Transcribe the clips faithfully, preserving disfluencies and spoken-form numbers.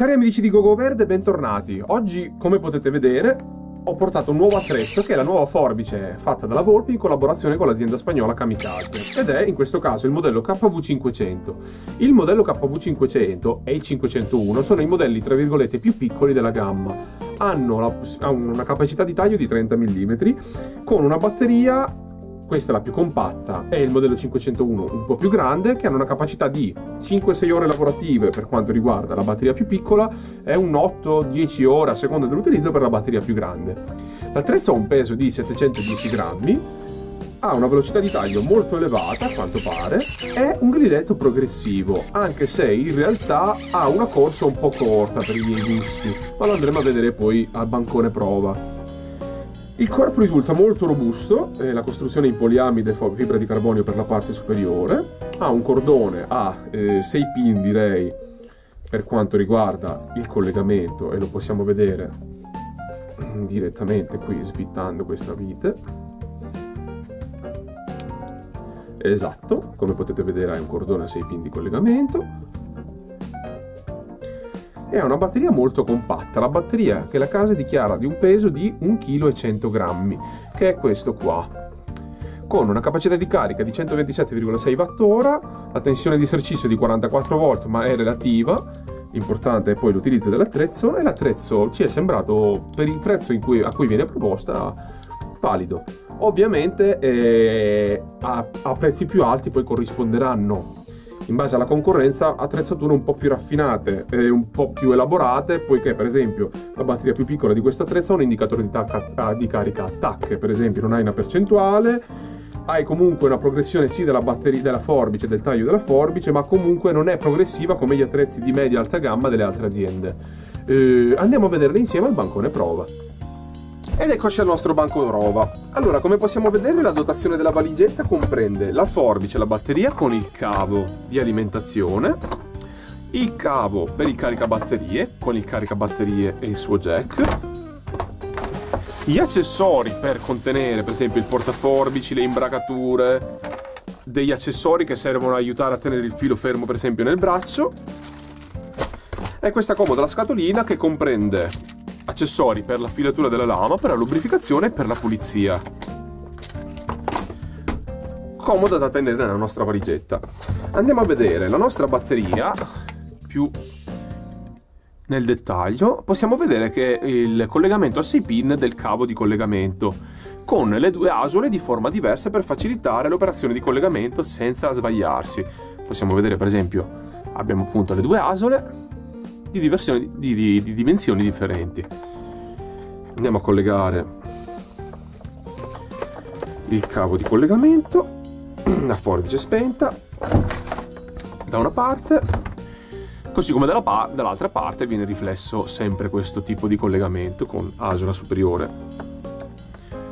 Cari amici di Gogo Verde, bentornati. Oggi, come potete vedere, ho portato un nuovo attrezzo che è la nuova forbice fatta dalla Volpi in collaborazione con l'azienda spagnola Kamikaze, ed è in questo caso il modello K V cinquecento. Il modello K V cinquecento e il cinquecentouno sono i modelli tra virgolette più piccoli della gamma. Hanno la, hanno una capacità di taglio di trenta millimetri con una batteria. Questa è la più compatta, è il modello cinquecentouno un po' più grande, che hanno una capacità di cinque sei ore lavorative per quanto riguarda la batteria più piccola, è un otto dieci ore a seconda dell'utilizzo per la batteria più grande. L'attrezzo ha un peso di settecentodieci grammi, ha una velocità di taglio molto elevata a quanto pare, è un grilletto progressivo, anche se in realtà ha una corsa un po' corta per i miei gusti, ma lo andremo a vedere poi al bancone prova. Il corpo risulta molto robusto, eh, la costruzione in poliamide e fibra di carbonio per la parte superiore, ha un cordone a eh, sei pin direi per quanto riguarda il collegamento, e lo possiamo vedere direttamente qui svittando questa vite. Esatto, come potete vedere è un cordone a sei pin di collegamento. E ha una batteria molto compatta, la batteria che la casa dichiara di un peso di un chilo e cento grammi, che è questo qua, con una capacità di carica di centoventisette virgola sei watt ora, la tensione di esercizio di quarantaquattro volt, ma è relativa, l'importante è poi l'utilizzo dell'attrezzo, e l'attrezzo ci è sembrato, per il prezzo in cui, a cui viene proposta, valido. Ovviamente eh, a, a prezzi più alti poi corrisponderanno, in base alla concorrenza, attrezzature un po' più raffinate e un po' più elaborate, poiché per esempio la batteria più piccola di questo attrezzo ha un indicatore di, tacca, di carica a tac, per esempio non hai una percentuale, hai comunque una progressione sì della batteria, della forbice, del taglio della forbice, ma comunque non è progressiva come gli attrezzi di media alta gamma delle altre aziende. Eh, andiamo a vederle insieme al bancone prova. Ed eccoci al nostro banco prova. Allora, come possiamo vedere, la dotazione della valigetta comprende la forbice, la batteria con il cavo di alimentazione, il cavo per il caricabatterie con il caricabatterie e il suo jack, gli accessori per contenere per esempio il portaforbici, le imbragature, degli accessori che servono ad aiutare a tenere il filo fermo per esempio nel braccio, e questa comoda la scatolina che comprende accessori per la filatura della lama, per la lubrificazione e per la pulizia. Comoda da tenere nella nostra valigetta. Andiamo a vedere la nostra batteria più nel dettaglio. Possiamo vedere che il collegamento a sei pin del cavo di collegamento, con le due asole di forma diversa per facilitare l'operazione di collegamento senza sbagliarsi. Possiamo vedere per esempio, abbiamo appunto le due asole Di, di, di, di dimensioni differenti. Andiamo a collegare il cavo di collegamento, la forbice spenta da una parte, così come dalla par dall'altra parte viene riflesso sempre questo tipo di collegamento con asola superiore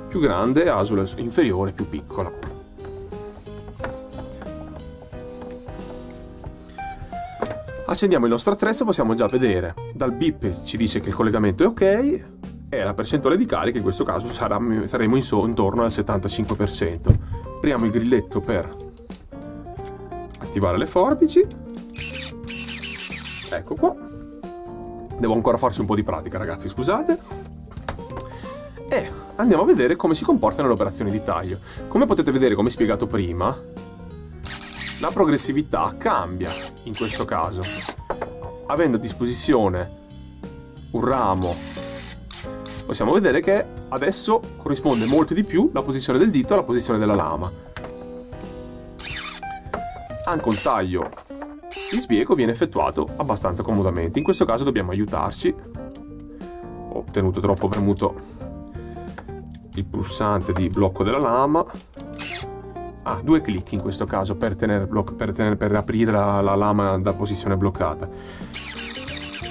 più grande e asola inferiore più piccola. Accendiamo il nostro attrezzo e possiamo già vedere, dal bip ci dice che il collegamento è ok e la percentuale di carica in questo caso sarà, saremo in so, intorno al settantacinque per cento. Apriamo il grilletto per attivare le forbici, ecco qua, devo ancora farci un po' di pratica ragazzi, scusate, e andiamo a vedere come si comportano le operazioni di taglio. Come potete vedere, come spiegato prima, la progressività cambia in questo caso, avendo a disposizione un ramo possiamo vedere che adesso corrisponde molto di più la posizione del dito alla posizione della lama. Anche il taglio di sbieco viene effettuato abbastanza comodamente, in questo caso dobbiamo aiutarci, ho tenuto troppo premuto il pulsante di blocco della lama. Ah, due clic in questo caso per, tenere per, tenere, per aprire la, la lama da posizione bloccata.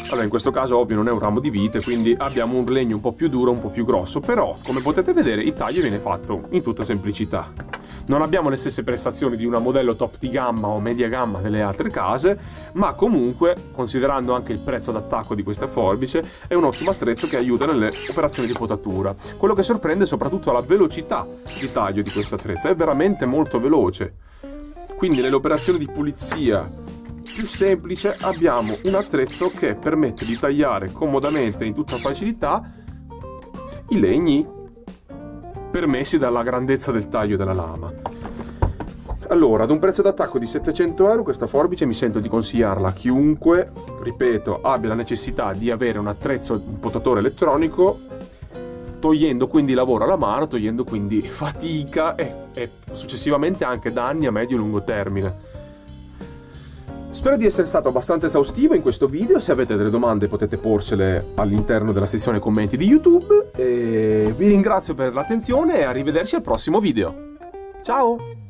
Allora, in questo caso ovvio non è un ramo di vite, quindi abbiamo un legno un po' più duro, un po' più grosso, però come potete vedere il taglio viene fatto in tutta semplicità. Non abbiamo le stesse prestazioni di una modello top di gamma o media gamma delle altre case, ma comunque, considerando anche il prezzo d'attacco di questa forbice, è un ottimo attrezzo che aiuta nelle operazioni di potatura. Quello che sorprende è soprattutto la velocità di taglio di questo attrezzo, è veramente molto veloce. Quindi nelle operazioni di pulizia più semplice abbiamo un attrezzo che permette di tagliare comodamente in tutta facilità i legni permessi dalla grandezza del taglio della lama. Allora, ad un prezzo d'attacco di settecento euro questa forbice mi sento di consigliarla a chiunque, ripeto, abbia la necessità di avere un attrezzo, un potatore elettronico, togliendo quindi lavoro alla mano, togliendo quindi fatica e, e successivamente anche danni a medio e lungo termine. Spero di essere stato abbastanza esaustivo in questo video. Se avete delle domande potete porcele all'interno della sezione commenti di YouTube. E vi ringrazio per l'attenzione e arrivederci al prossimo video. Ciao!